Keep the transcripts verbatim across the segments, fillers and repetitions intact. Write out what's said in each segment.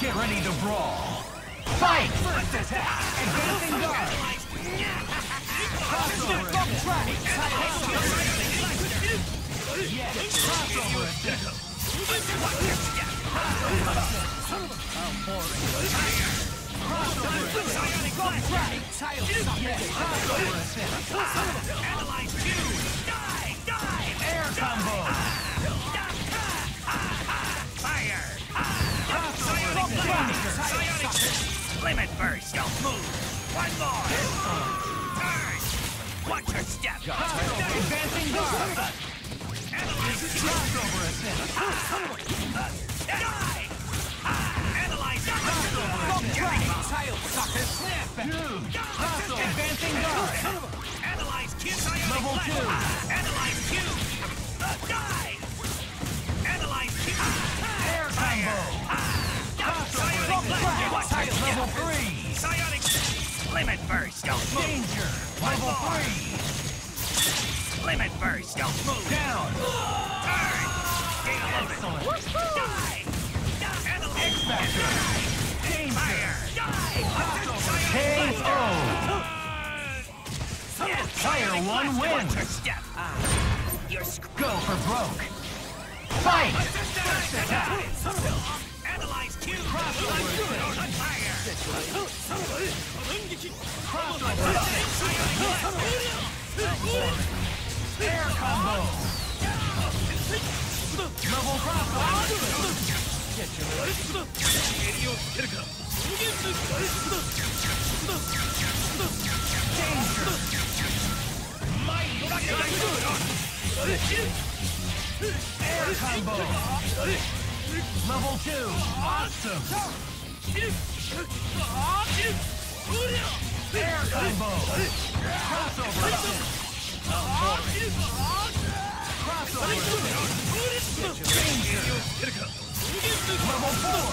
Get ready to brawl. Fight! First attack! Advancing guard! Crossover attack! Crossover attack! Yes! Crossover attack! Crossover attack! Analyze two! Die! Die! Air combo! Limit first, don't move. One more. Turn. Watch your step. Advancing guard. Analyze crossover attack. Die. Analyze crossover attack. Crossover advancing guard. Analyze Q. Level two. Analyze Q. Die. Analyze Q. Air combo. Level three! Psionic! Limit first, don't move! Danger! Level three! Limit first, don't move! Down! Turn! Get loaded! Die! X-Factor! Danger! K O! Player one wins! Go for broke! Fight! First attack! Analyze Q! Crossover! Air combo! Double crossover! Air combo! Level two! Awesome! Air combo! Crossover! Crossover! Danger! Level four!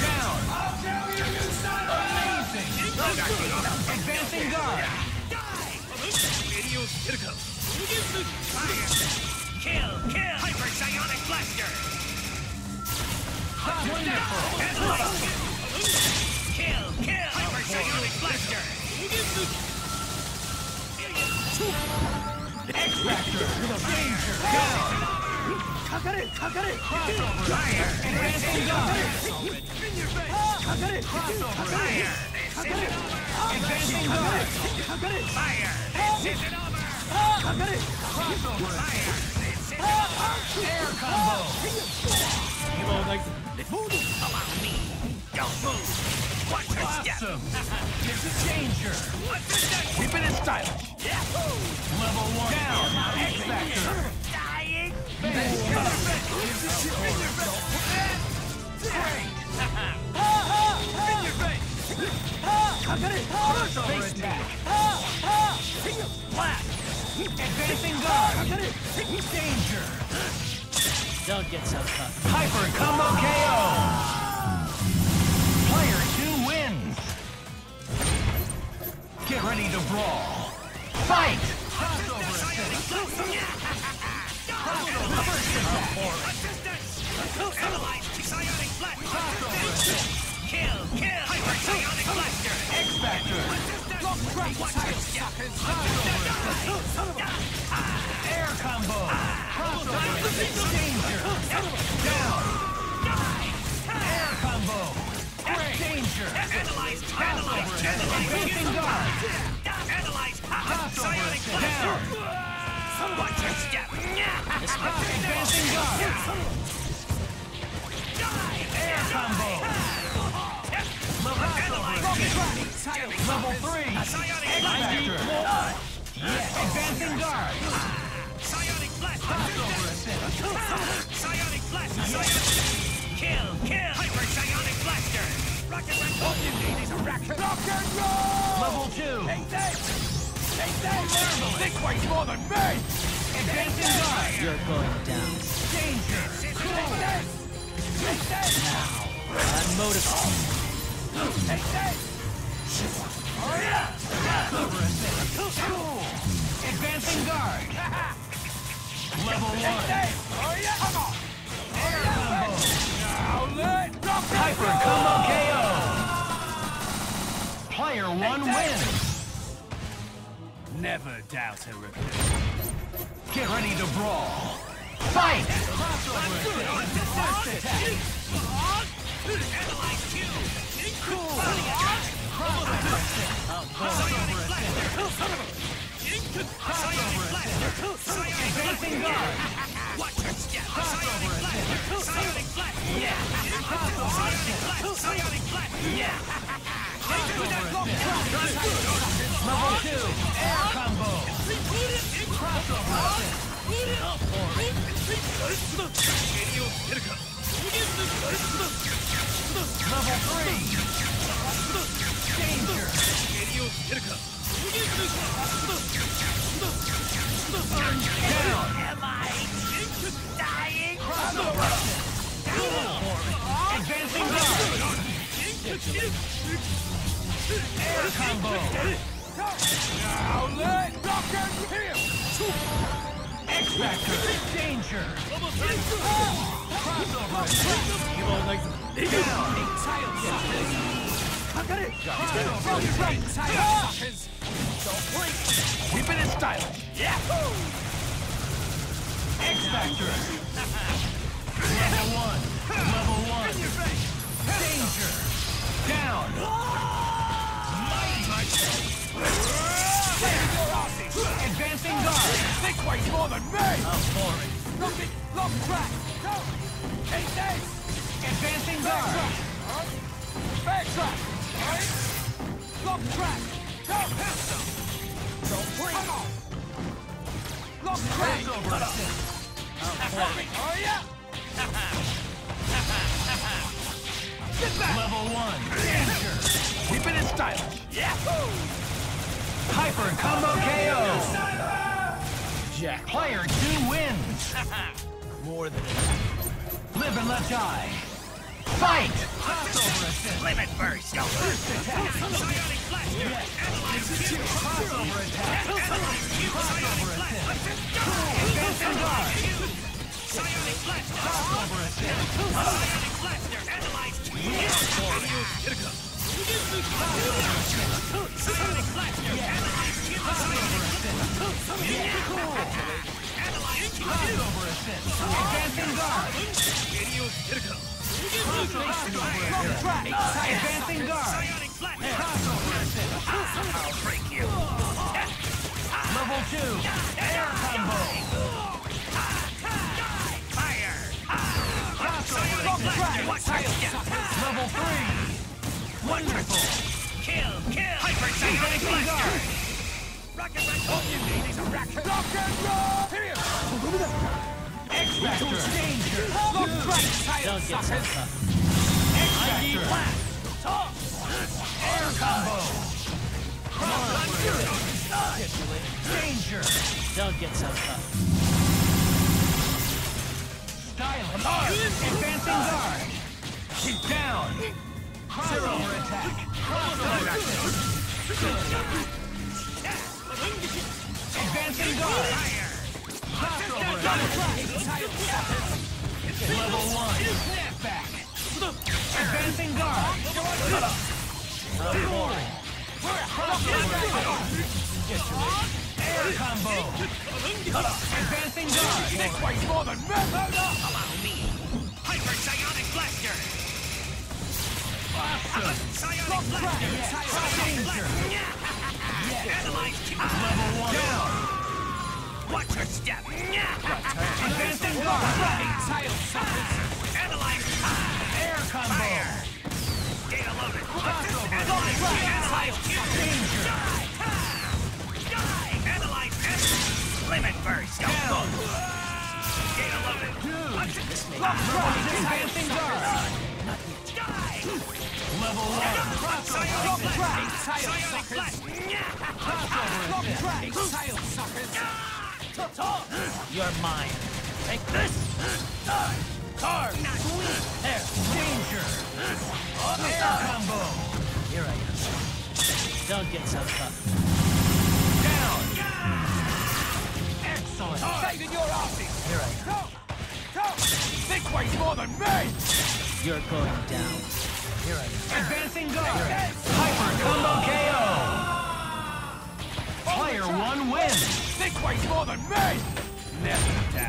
Down! I'll tell you, you son of a... Amazing! Advancing guard! Kill! Kill! Hyper psionic blaster! Wonderful! Kill! Kill! Hyper psionic blaster! X-Factor! Danger! Down! Crossover! Fire! Advancing guard! In your face! Crossover! Fire! Advancing guard! Fire! This isn't over! Crossover! Fire! This isn't over! Air combo! You won't like... Move allow me. Don't move. Watch your step. Awesome. This is danger. Keep it in stylish. Yeah. Level one. Down. X Factor. Dying. Face back. Black. Advancing guard. Danger. Don't get so tough. Hyper combo K O! Player two wins! Get ready to brawl! Fight! Crossover attack! Analyze psionic blaster! Crossover! Kill! Kill! Hyper psionic blaster! X-Factor! Crossover! Air combo! Danger! Down! Die! Air combo! Danger! Analyze! Analyze! Advancing guard! Analyze! Psionic blaster! Watch your step! Advancing guard! Die! Air combo! Level three! Advancing guard! Psionic blast! Psionic blast! Kill! Kill! Hyper psionic blaster! Rocket Raccoon! You need is a rocket! Rocket roll! Level two! Take this! Take this! Six ways more than me! Advancing guard! You're going down. Danger! Cool! Take this! Now! I'm motivated! Take this! Hurry up! Cool! Advancing guard! Level one. Air combo. Now let the hyper Player one wins! Never doubt a repeat. Get ready to brawl! Fight! First attack! Cool! Guard! Watch your step! Psionic blast! Psionic blast! Yeah! Psionic blast! Psionic blast! Yeah! They do that long time! Level two! Air combo! Crossover! Level three! Danger! Burn down! Am I? Dying crossover! Advancing guard! Air combo! Now let Doctor him! X-Factor! Danger! Crossover! You won't like the down! Right tile! Don't blink! Keep it in style! Yahoo! X-Factor! Level one! Level one! Danger! Down! Mighty! Advancing guard! They quite more than me! I'm boring. Look it! Look back! Take this! Advancing guard! Backtrack! Look back! Don't hit them! Don't breathe! Look back! Oh yeah! Get back! Level one! Danger! Keep it in stylish! Yahoo! Hyper combo K O! Jack! Player two wins! More than enough. Live and let die! Fight! Crossover assist! Live it first! Go first attack! Psionic blaster! Analyze Q! Crossover attack! Analyze Q! Crossover assist! Advance and guard! Psionic blaster! Crossover attack! Psionic blaster! Analyze Q! Psionic blaster! Analyze Q! Crossover assist! Analyze Q! Crossover assist! Advance and guard! Advancing guard! Psionic blaster! Crossover assist! I'll break you! Level two! Air combo! Level three! Wonderful! Kill! Kill! Hyper Psionic Blaster! Rocket Raccoon! You need is a rocket! Rocket Raccoon! X-Factor! Danger! Look right! Title suckers! X-Factor! Air combo! Danger! Don't get so tough. Style! Advancing guard! Keep down! Zero attack! Advancing guard! Crossover attack! Level one! Back! Advancing guard! Level four! Crossover! Air combo! Advancing guard! They quite more than method! Allow me! Hyper Psionic Blaster! Psionic blaster! Psionic blaster! Analyze Q! Level one! Down! Watch your step! Advancing guard! Tile suckers! Analyze Q! Air combo! Data loaded! Analyze Q! Analyze Q! Die! Die! Analyze Q! Limit burst! Down! Data loaded! Advancing guard! Level one! Crossover! Psionic blast! Crossover! Tile suckers! You're mine! Take this! Die! Carve! Air! Danger! Air combo! Here I am. Don't get so tough. Down! Excellent! Saving your optics! Here I am. This weighs more than me! You're going down. Here I am. Advancing guard! Hyper combo K O! win! Think way more than me! Never down.